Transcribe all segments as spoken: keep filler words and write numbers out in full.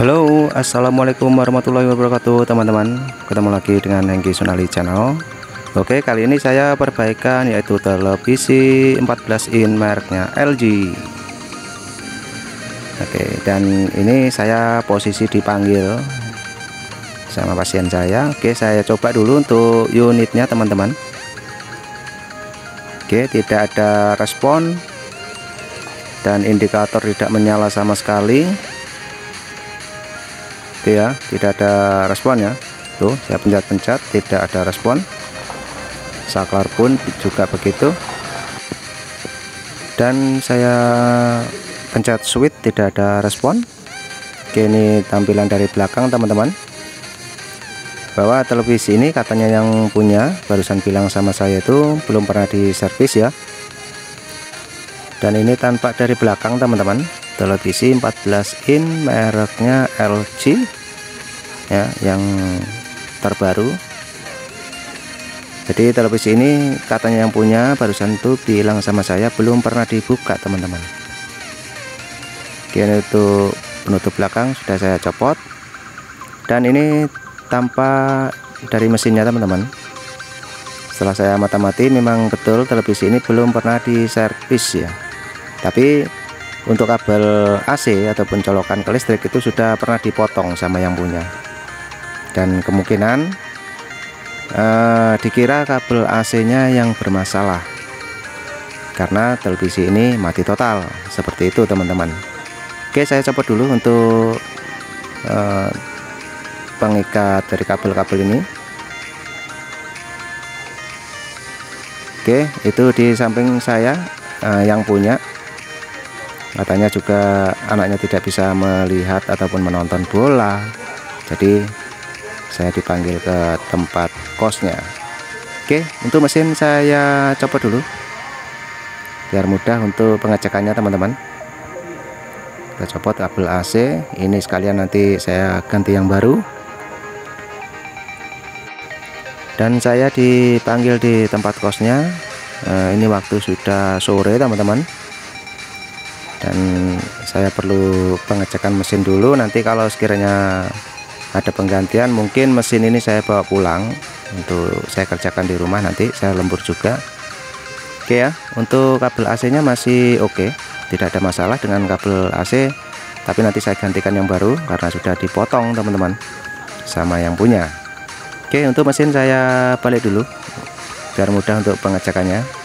Halo, assalamualaikum warahmatullahi wabarakatuh teman-teman. Ketemu lagi dengan Hengki Sunali channel. Oke, kali ini saya perbaikan yaitu televisi empat belas inch mereknya L G. Oke, dan ini saya posisi dipanggil sama pasien saya. Oke, saya coba dulu untuk unitnya teman-teman. Oke, tidak ada respon dan indikator tidak menyala sama sekali. Oke ya, tidak ada respon ya. Tuh, saya pencet-pencet tidak ada respon. Saklar pun juga begitu. Dan saya pencet switch tidak ada respon. Oke, ini tampilan dari belakang teman-teman. Bahwa televisi ini katanya yang punya barusan bilang sama saya itu belum pernah diservis ya. Dan ini tampak dari belakang teman-teman. Televisi empat belas inch mereknya L G ya, yang terbaru. Jadi televisi ini katanya yang punya barusan tuh bilang sama saya belum pernah dibuka teman-teman. Ini untuk penutup belakang sudah saya copot. Dan ini tampak dari mesinnya teman-teman. Setelah saya mata-mati memang betul televisi ini belum pernah diservis ya. Tapi untuk kabel A C ataupun colokan ke listrik itu sudah pernah dipotong sama yang punya. Dan kemungkinan eh, dikira kabel A C-nya yang bermasalah karena televisi ini mati total. Seperti itu teman-teman. Oke, saya copot dulu untuk eh, pengikat dari kabel-kabel ini. Oke, itu di samping saya eh, yang punya. Katanya juga anaknya tidak bisa melihat ataupun menonton bola, jadi saya dipanggil ke tempat kosnya. Oke, untuk mesin saya copot dulu biar mudah untuk pengecekannya teman-teman. Kita copot kabel A C ini sekalian, nanti saya ganti yang baru. Dan saya dipanggil di tempat kosnya. Nah, ini waktu sudah sore teman-teman. Dan saya perlu pengecekan mesin dulu. Nanti kalau sekiranya ada penggantian, mungkin mesin ini saya bawa pulang untuk saya kerjakan di rumah, nanti saya lembur juga. Oke ya, untuk kabel A C nya masih oke, tidak ada masalah dengan kabel A C. Tapi nanti saya gantikan yang baru karena sudah dipotong teman-teman sama yang punya. Oke, untuk mesin saya balik dulu biar mudah untuk pengecekannya.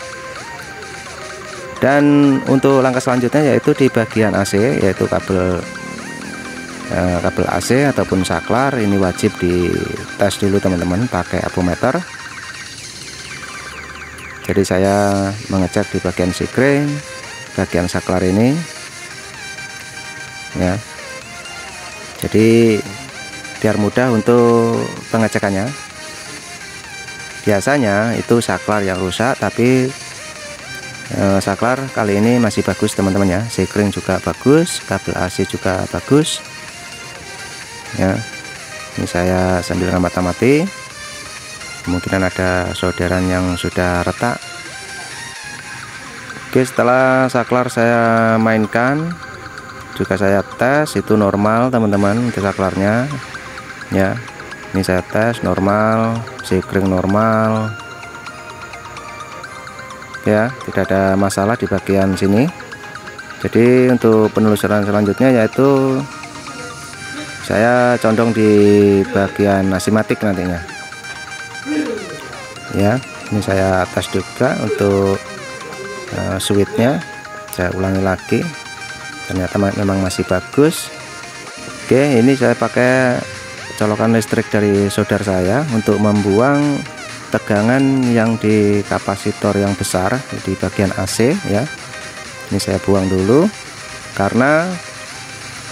Dan untuk langkah selanjutnya yaitu di bagian A C, yaitu kabel eh, kabel A C ataupun saklar ini wajib dites dulu teman-teman pakai apometer. Jadi saya mengecek di bagian sikring, bagian saklar ini ya. Jadi biar mudah untuk pengecekannya. Biasanya itu saklar yang rusak, tapi E, saklar kali ini masih bagus teman-teman ya. Sekring juga bagus, kabel A C juga bagus ya. Ini saya sambil ngamati-mati, kemungkinan ada solderan yang sudah retak. Oke, setelah saklar saya mainkan juga saya tes, itu normal teman-teman ke saklarnya ya. Ini saya tes normal, sekring normal ya, tidak ada masalah di bagian sini. Jadi untuk penelusuran selanjutnya yaitu saya condong di bagian asimatik nantinya ya. Ini saya tes juga untuk uh, switchnya. Saya ulangi lagi, ternyata memang masih bagus. Oke, ini saya pakai colokan listrik dari saudara saya untuk membuang tegangan yang di kapasitor yang besar di bagian A C ya. Ini saya buang dulu karena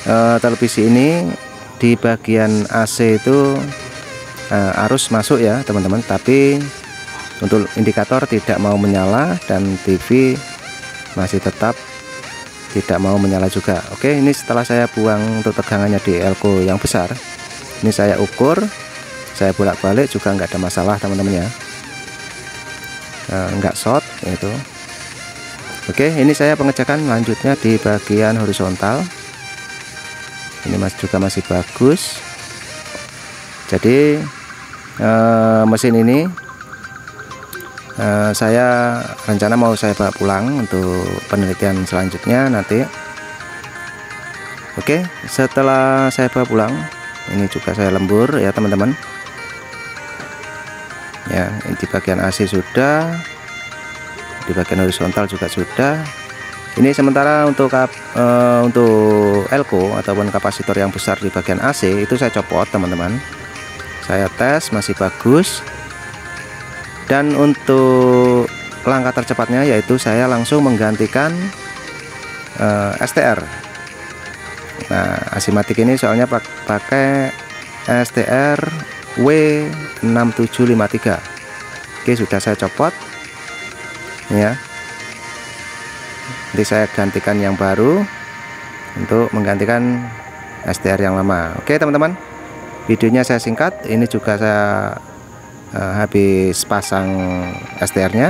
e, televisi ini di bagian A C itu e, arus masuk ya teman-teman, tapi untuk indikator tidak mau menyala dan T V masih tetap tidak mau menyala juga. Oke, ini setelah saya buang untuk tegangannya di elko yang besar, ini saya ukur, saya bolak-balik juga nggak ada masalah teman-teman ya, e, nggak short itu. Oke, ini saya pengecekan lanjutnya di bagian horizontal. Ini mas juga masih bagus. Jadi eh, mesin ini eh, saya rencana mau saya bawa pulang untuk penelitian selanjutnya nanti. Oke, setelah saya bawa pulang, ini juga saya lembur ya teman-teman. Ya, di bagian A C sudah, di bagian horizontal juga sudah. Ini sementara untuk kap, e, untuk elko ataupun kapasitor yang besar di bagian A C itu saya copot teman-teman. Saya tes masih bagus. Dan untuk langkah tercepatnya yaitu saya langsung menggantikan e, S T R. Nah, asimatik ini soalnya pakai S T R W enam tujuh lima tiga. Oke, sudah saya copot. Ya. Nanti saya gantikan yang baru untuk menggantikan S T R yang lama. Oke teman-teman, videonya saya singkat. Ini juga saya uh, habis pasang S T R nya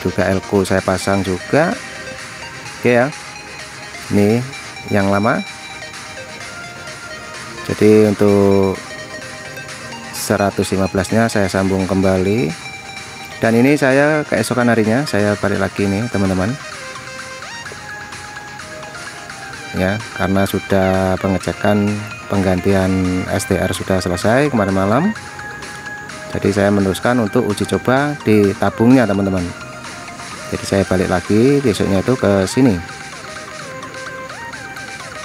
juga, elko saya pasang juga. Oke ya, ini yang lama. Jadi untuk seratus lima belas nya saya sambung kembali. Dan ini saya keesokan harinya saya balik lagi nih teman-teman ya, karena sudah pengecekan penggantian S T R sudah selesai kemarin malam. Jadi saya meneruskan untuk uji coba di tabungnya teman-teman. Jadi saya balik lagi besoknya itu ke sini.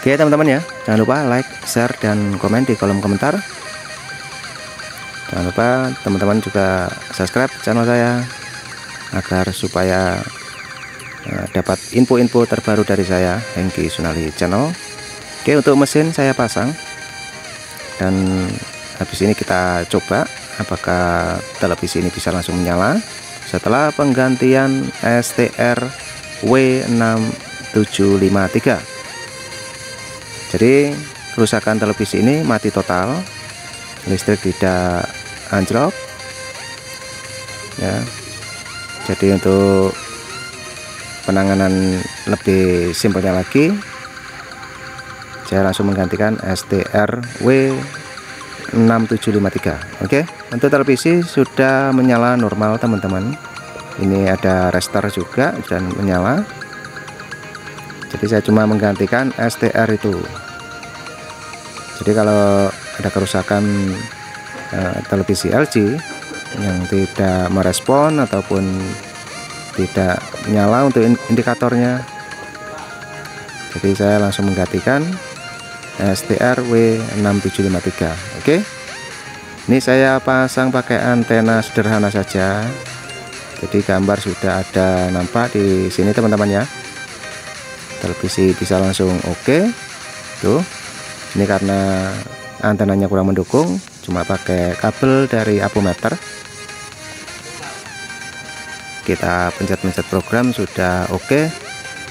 Oke teman-teman ya, jangan lupa like, share, dan komen di kolom komentar. Jangan lupa teman-teman juga subscribe channel saya agar supaya uh, dapat info-info terbaru dari saya, Hengki Sunali Channel. Oke, untuk mesin saya pasang dan habis ini kita coba apakah televisi ini bisa langsung menyala setelah penggantian S T R W enam tujuh lima tiga. Jadi kerusakan televisi ini mati total, listrik tidak anjlok ya. Jadi untuk penanganan lebih simpelnya lagi saya langsung menggantikan S T R W enam tujuh lima tiga. Oke, untuk televisi sudah menyala normal teman-teman. Ini ada restar juga dan menyala. Jadi saya cuma menggantikan S T R itu. Jadi kalau ada kerusakan eh, televisi L G yang tidak merespon ataupun tidak nyala untuk indikatornya, jadi saya langsung menggantikan S T R W enam tujuh lima tiga. Oke, ini saya pasang pakai antena sederhana saja. Jadi gambar sudah ada nampak di sini teman-teman ya, televisi bisa langsung oke tuh. Ini karena antenanya kurang mendukung, cuma pakai kabel dari apometer. Kita pencet-pencet program sudah oke.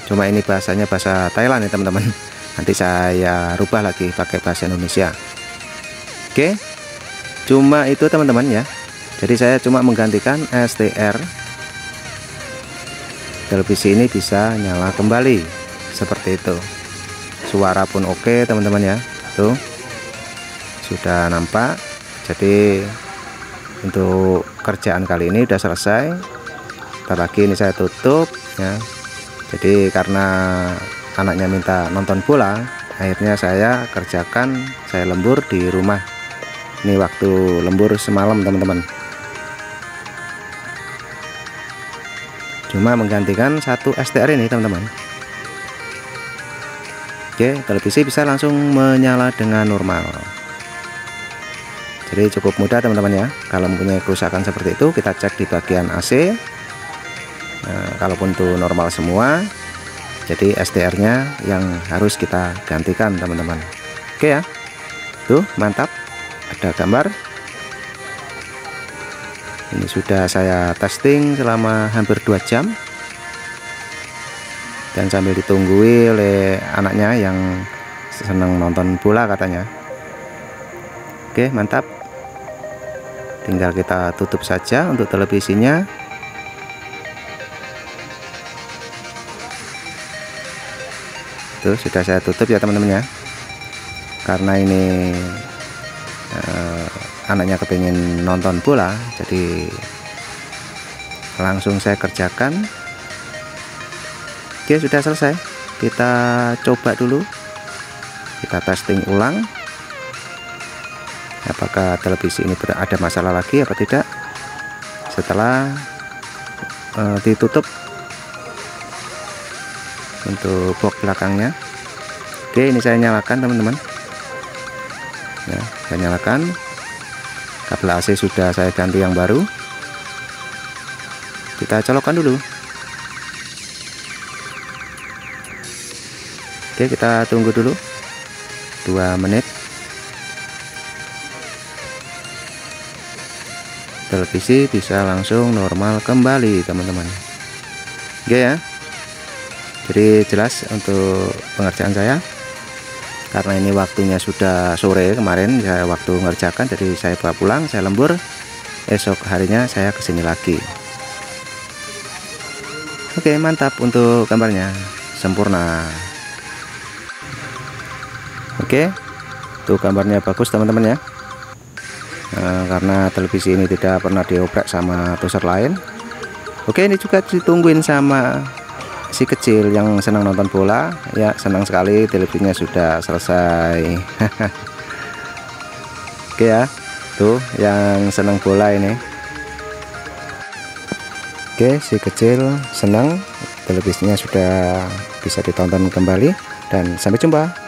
Cuma ini bahasanya bahasa Thailand ya teman-teman. Nanti saya rubah lagi pakai bahasa Indonesia. Oke, cuma itu teman-teman ya. Jadi saya cuma menggantikan S T R. Televisi ini bisa nyala kembali seperti itu. Suara pun oke teman-teman ya. Tuh, sudah nampak. Jadi untuk kerjaan kali ini sudah selesai. Ntar lagi ini saya tutup ya. Jadi karena anaknya minta nonton bola, akhirnya saya kerjakan, saya lembur di rumah. Ini waktu lembur semalam teman-teman. Cuma menggantikan satu S T R ini teman-teman. Oke, televisi bisa langsung menyala dengan normal. Jadi cukup mudah teman-teman ya. Kalau mempunyai kerusakan seperti itu, kita cek di bagian A C. Nah, kalaupun itu normal semua, jadi S T R nya yang harus kita gantikan teman-teman. Oke ya, tuh mantap, ada gambar. Ini sudah saya testing selama hampir dua jam. Dan sambil ditunggui oleh anaknya yang senang nonton bola katanya. Oke mantap, tinggal kita tutup saja untuk televisinya. Tuh, sudah saya tutup ya teman-teman ya. karena ini eh, anaknya kepingin nonton bola, jadi langsung saya kerjakan. Oke, sudah selesai. Kita coba dulu, kita testing ulang apakah televisi ini ada masalah lagi apa tidak. Setelah eh, ditutup untuk box belakangnya. Oke, ini saya nyalakan teman-teman ya, saya nyalakan. Kabel A C sudah saya ganti yang baru, kita colokkan dulu. Oke, kita tunggu dulu dua menit. Televisi bisa langsung normal kembali teman-teman. Oke ya, jadi jelas untuk pengerjaan saya. Karena ini waktunya sudah sore, kemarin saya waktu mengerjakan, jadi saya bawa pulang, saya lembur. Esok harinya saya kesini lagi. Oke, mantap untuk gambarnya, sempurna. Oke, tuh gambarnya bagus teman-teman ya. Nah, karena televisi ini tidak pernah dioprek sama toaster lain. Oke, ini juga ditungguin sama si kecil yang senang nonton bola ya, senang sekali televisinya sudah selesai. Oke ya, tuh yang senang bola ini. Oke, si kecil senang televisinya sudah bisa ditonton kembali, dan sampai jumpa.